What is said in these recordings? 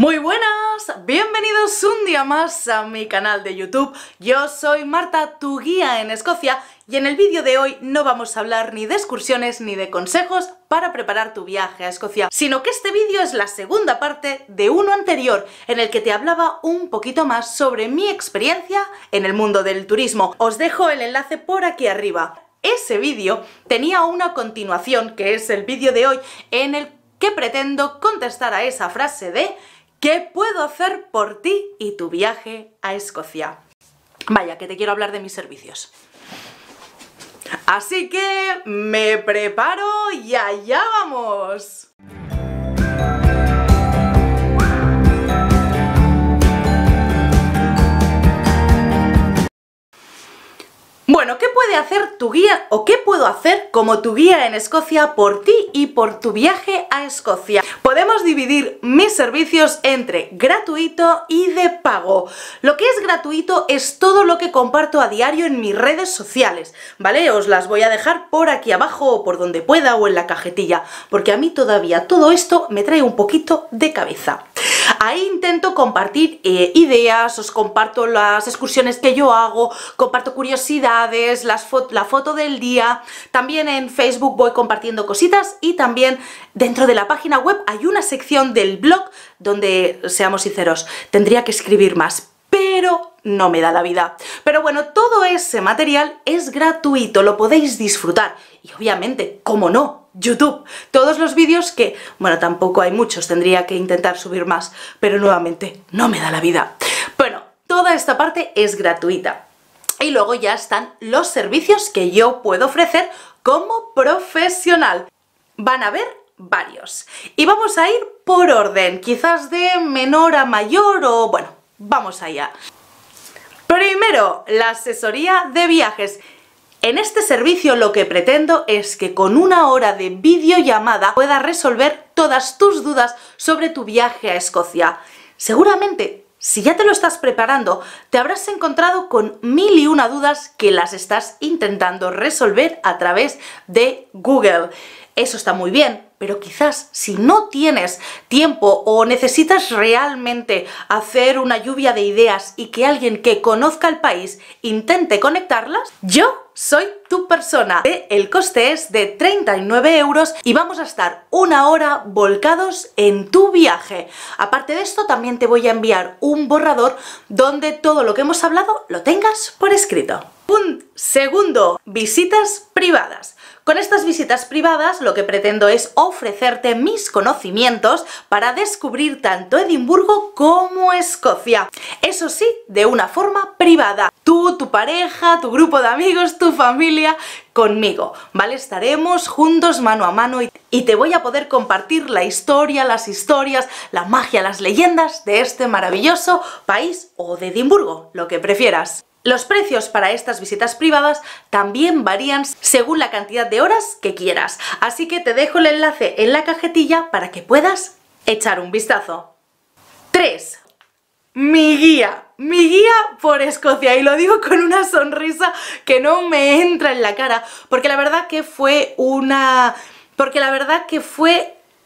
Muy buenas, bienvenidos un día más a mi canal de YouTube. Yo soy Marta, tu guía en Escocia, y en el vídeo de hoy no vamos a hablar ni de excursiones ni de consejos para preparar tu viaje a Escocia, sino que este vídeo es la segunda parte de uno anterior en el que te hablaba un poquito más sobre mi experiencia en el mundo del turismo. Os dejo el enlace por aquí arriba. Ese vídeo tenía una continuación, que es el vídeo de hoy, en el que pretendo contestar a esa frase de ¿qué puedo hacer por ti y tu viaje a Escocia? Vaya, que te quiero hablar de mis servicios. Así que me preparo y allá vamos. Bueno, ¿qué puede hacer tu guía o qué puedo hacer como tu guía en Escocia por ti y por tu viaje a Escocia? Podemos dividir mis servicios entre gratuito y de pago. Lo que es gratuito es todo lo que comparto a diario en mis redes sociales, ¿vale? Os las voy a dejar por aquí abajo o por donde pueda o en la cajetilla, porque a mí todavía todo esto me trae un poquito de cabeza. Ahí intento compartir ideas, os comparto las excursiones que yo hago, comparto curiosidades, la foto del día. También en Facebook voy compartiendo cositas y también dentro de la página web hay una sección del blog donde, seamos sinceros, tendría que escribir más, pero no me da la vida. Pero bueno, todo ese material es gratuito, lo podéis disfrutar y obviamente, ¿cómo no?, YouTube. Todos los vídeos que, bueno, tampoco hay muchos, tendría que intentar subir más, pero nuevamente no me da la vida. Bueno, toda esta parte es gratuita. Y luego ya están los servicios que yo puedo ofrecer como profesional. Van a ver varios. Y vamos a ir por orden, quizás de menor a mayor o, bueno, vamos allá. Primero, la asesoría de viajes. En este servicio lo que pretendo es que con una hora de videollamada puedas resolver todas tus dudas sobre tu viaje a Escocia. Seguramente, si ya te lo estás preparando, te habrás encontrado con 1001 dudas que las estás intentando resolver a través de Google. Eso está muy bien, pero quizás si no tienes tiempo o necesitas realmente hacer una lluvia de ideas y que alguien que conozca el país intente conectarlas, yo soy tu persona. El coste es de 39 € y vamos a estar una hora volcados en tu viaje. Aparte de esto, también te voy a enviar un borrador donde todo lo que hemos hablado lo tengas por escrito. Segundo, visitas privadas. Con estas visitas privadas lo que pretendo es ofrecerte mis conocimientos para descubrir tanto Edimburgo como Escocia. Eso sí, de una forma privada. Tú, tu pareja, tu grupo de amigos, tu familia, conmigo, ¿vale? Estaremos juntos mano a mano y te voy a poder compartir la historia, las historias, la magia, las leyendas de este maravilloso país o de Edimburgo, lo que prefieras. Los precios para estas visitas privadas también varían según la cantidad de horas que quieras, así que te dejo el enlace en la cajetilla para que puedas echar un vistazo. 3. Mi guía por Escocia, y lo digo con una sonrisa que no me entra en la cara, porque la verdad que fue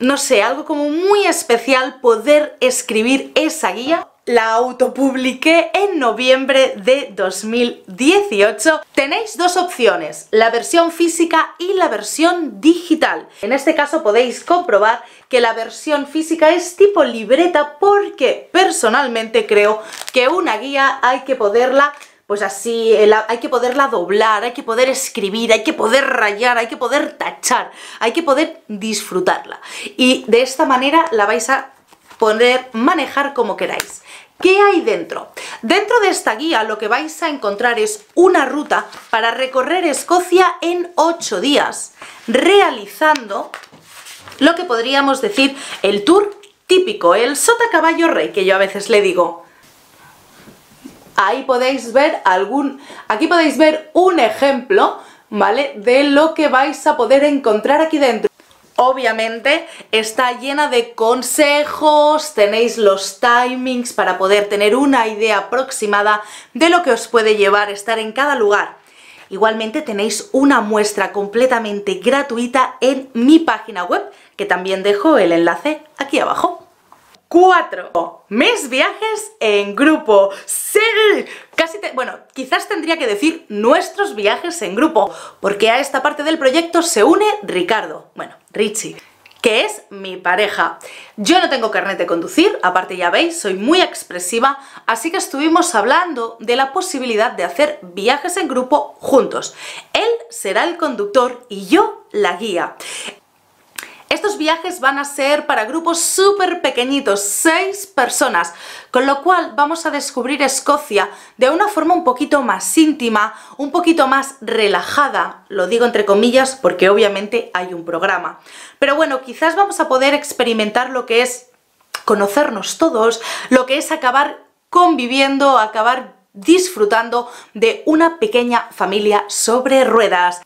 no sé, algo como muy especial poder escribir esa guía. La autopubliqué en noviembre de 2018. Tenéis dos opciones, la versión física y la versión digital. En este caso podéis comprobar que la versión física es tipo libreta, porque personalmente creo que una guía hay que poderla, pues así, hay que poderla doblar, hay que poder escribir, hay que poder rayar, hay que poder tachar, hay que poder disfrutarla. Y de esta manera la vais a poder manejar como queráis. ¿Qué hay dentro? Dentro de esta guía lo que vais a encontrar es una ruta para recorrer Escocia en 8 días, realizando lo que podríamos decir el tour típico, el sota caballo rey, que yo a veces le digo. Ahí podéis ver aquí podéis ver un ejemplo, ¿vale?, de lo que vais a poder encontrar aquí dentro. Obviamente está llena de consejos, tenéis los timings para poder tener una idea aproximada de lo que os puede llevar a estar en cada lugar. Igualmente tenéis una muestra completamente gratuita en mi página web, que también dejo el enlace aquí abajo. 4 mis viajes en grupo. ¡Sí! Bueno, quizás tendría que decir nuestros viajes en grupo, porque a esta parte del proyecto se une Ricardo, bueno, Richie, que es mi pareja. Yo no tengo carnet de conducir, aparte ya veis, soy muy expresiva, así que estuvimos hablando de la posibilidad de hacer viajes en grupo juntos. Él será el conductor y yo la guía. Estos viajes van a ser para grupos súper pequeñitos, 6 personas, con lo cual vamos a descubrir Escocia de una forma un poquito más íntima, un poquito más relajada, lo digo entre comillas porque obviamente hay un programa. Pero bueno, quizás vamos a poder experimentar lo que es conocernos todos, lo que es acabar conviviendo, acabar disfrutando de una pequeña familia sobre ruedas.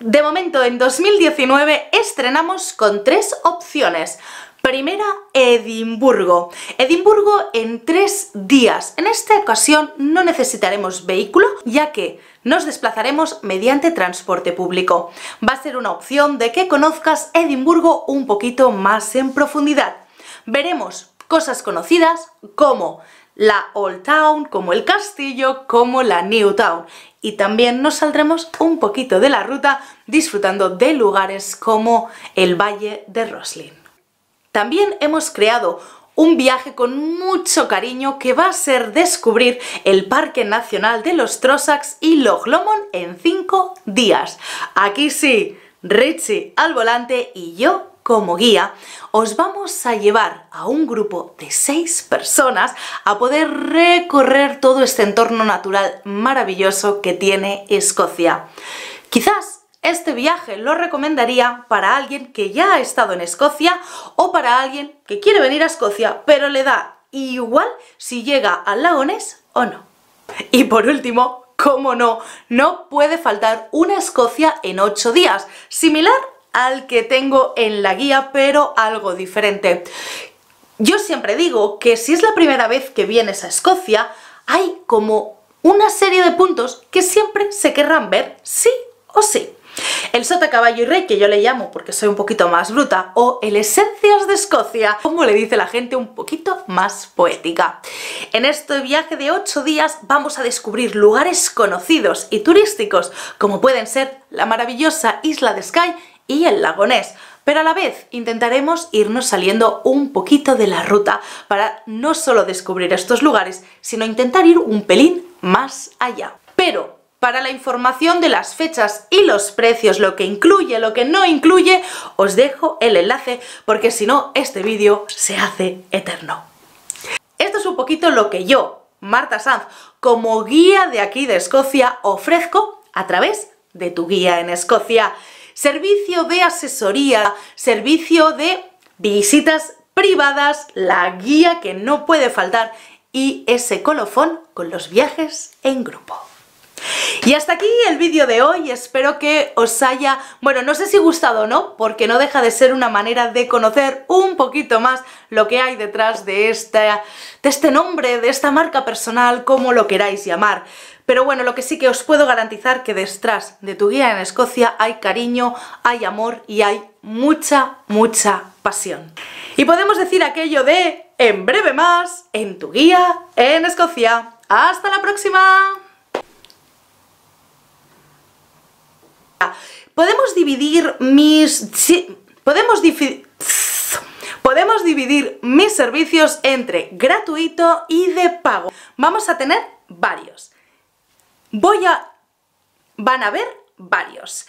De momento, en 2019 estrenamos con 3 opciones. Primera, Edimburgo. Edimburgo en 3 días. En esta ocasión no necesitaremos vehículo, ya que nos desplazaremos mediante transporte público. Va a ser una opción de que conozcas Edimburgo un poquito más en profundidad. Veremos cosas conocidas como la Old Town, como el castillo, como la New Town. Y también nos saldremos un poquito de la ruta disfrutando de lugares como el Valle de Roslyn. También hemos creado un viaje con mucho cariño que va a ser descubrir el Parque Nacional de los Trossacks y Loch Lomond en 5 días. Aquí sí, Richie al volante y yo como guía, os vamos a llevar a un grupo de 6 personas a poder recorrer todo este entorno natural maravilloso que tiene Escocia. Quizás este viaje lo recomendaría para alguien que ya ha estado en Escocia o para alguien que quiere venir a Escocia, pero le da igual si llega al lago Ness o no. Y por último, cómo no, no puede faltar una Escocia en 8 días, similar al que tengo en la guía, pero algo diferente. Yo siempre digo que si es la primera vez que vienes a Escocia, hay como una serie de puntos que siempre se querrán ver sí o sí. El sota, caballo y rey, que yo le llamo porque soy un poquito más bruta, o el esencias de Escocia, como le dice la gente un poquito más poética. En este viaje de 8 días vamos a descubrir lugares conocidos y turísticos, como pueden ser la maravillosa Isla de Skye y el lago Ness, pero a la vez intentaremos irnos saliendo un poquito de la ruta para no solo descubrir estos lugares, sino intentar ir un pelín más allá. Pero para la información de las fechas y los precios, lo que incluye, lo que no incluye, os dejo el enlace porque si no, este vídeo se hace eterno. Esto es un poquito lo que yo, Marta Sanz, como guía de aquí de Escocia, ofrezco a través de tu guía en Escocia. Servicio de asesoría, servicio de visitas privadas, la guía que no puede faltar y ese colofón con los viajes en grupo. Y hasta aquí el vídeo de hoy, espero que os haya, bueno, no sé si gustado o no, porque no deja de ser una manera de conocer un poquito más lo que hay detrás de este nombre, de esta marca personal, como lo queráis llamar. Pero bueno, lo que sí que os puedo garantizar que detrás de tu guía en Escocia hay cariño, hay amor y hay mucha, mucha pasión. Y podemos decir aquello de en breve más en tu guía en Escocia. ¡Hasta la próxima! Podemos dividir mis servicios entre gratuito y de pago. Vamos a tener varios. Van a haber varios.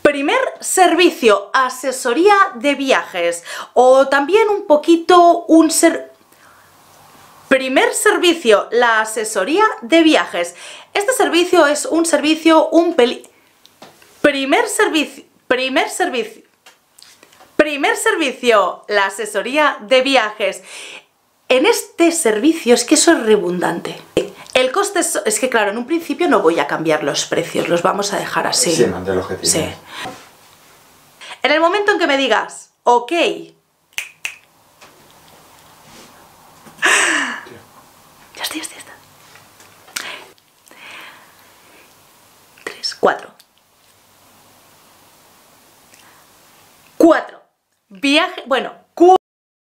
Primer servicio, asesoría de viajes o también un poquito Primer servicio, la asesoría de viajes. Este servicio es un servicio Primer servicio, la asesoría de viajes. En este servicio es que eso es redundante. El coste es que claro, en un principio no voy a cambiar los precios, los vamos a dejar así. Sí, mantén el objetivo. Sí. En el momento en que me digas, ok, ya estoy, 4 viaje, bueno.